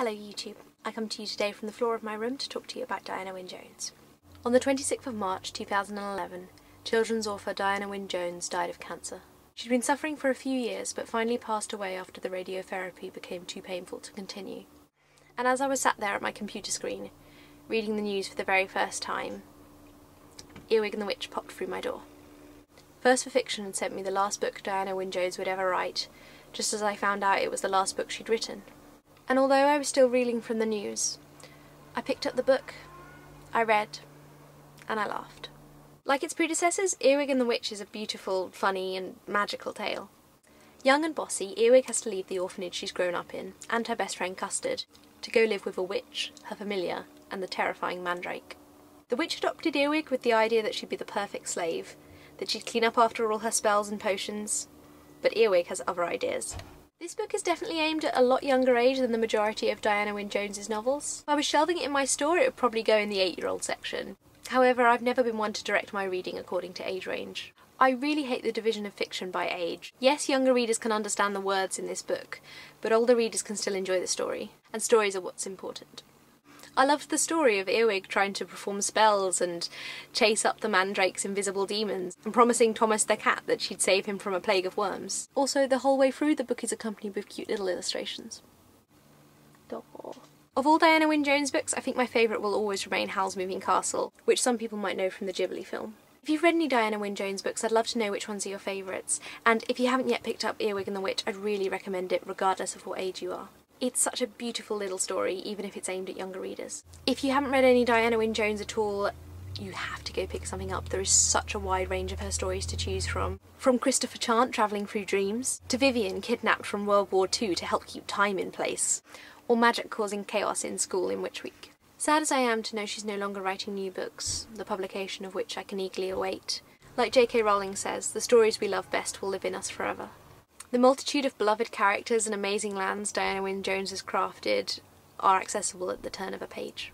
Hello YouTube, I come to you today from the floor of my room to talk to you about Diana Wynne Jones. On the 26th of March 2011, children's author Diana Wynne Jones died of cancer. She'd been suffering for a few years but finally passed away after the radiotherapy became too painful to continue. And as I was sat there at my computer screen, reading the news for the very first time, Earwig and the Witch popped through my door. First for Fiction had sent me the last book Diana Wynne Jones would ever write, just as I found out it was the last book she'd written. And although I was still reeling from the news, I picked up the book, I read, and I laughed. Like its predecessors, Earwig and the Witch is a beautiful, funny and magical tale. Young and bossy, Earwig has to leave the orphanage she's grown up in, and her best friend Custard, to go live with a witch, her familiar, and the terrifying Mandrake. The witch adopted Earwig with the idea that she'd be the perfect slave, that she'd clean up after all her spells and potions, but Earwig has other ideas. This book is definitely aimed at a lot younger age than the majority of Diana Wynne Jones's novels. If I was shelving it in my store, it would probably go in the 8-year-old section. However, I've never been one to direct my reading according to age range. I really hate the division of fiction by age. Yes, younger readers can understand the words in this book, but older readers can still enjoy the story, and stories are what's important. I loved the story of Earwig trying to perform spells and chase up the Mandrake's invisible demons, and promising Thomas the Cat that she'd save him from a plague of worms. Also, the whole way through the book is accompanied with cute little illustrations. Aww. Of all Diana Wynne Jones books, I think my favourite will always remain Howl's Moving Castle, which some people might know from the Ghibli film. If you've read any Diana Wynne Jones books, I'd love to know which ones are your favourites, and if you haven't yet picked up Earwig and the Witch, I'd really recommend it regardless of what age you are. It's such a beautiful little story, even if it's aimed at younger readers. If you haven't read any Diana Wynne Jones at all, you have to go pick something up. There is such a wide range of her stories to choose from. From Christopher Chant, Travelling Through Dreams, to Vivian, kidnapped from World War II to help keep time in place, or magic causing chaos in school in Witch Week. Sad as I am to know she's no longer writing new books, the publication of which I can eagerly await. Like J.K. Rowling says, the stories we love best will live in us forever. The multitude of beloved characters and amazing lands Diana Wynne Jones has crafted are accessible at the turn of a page.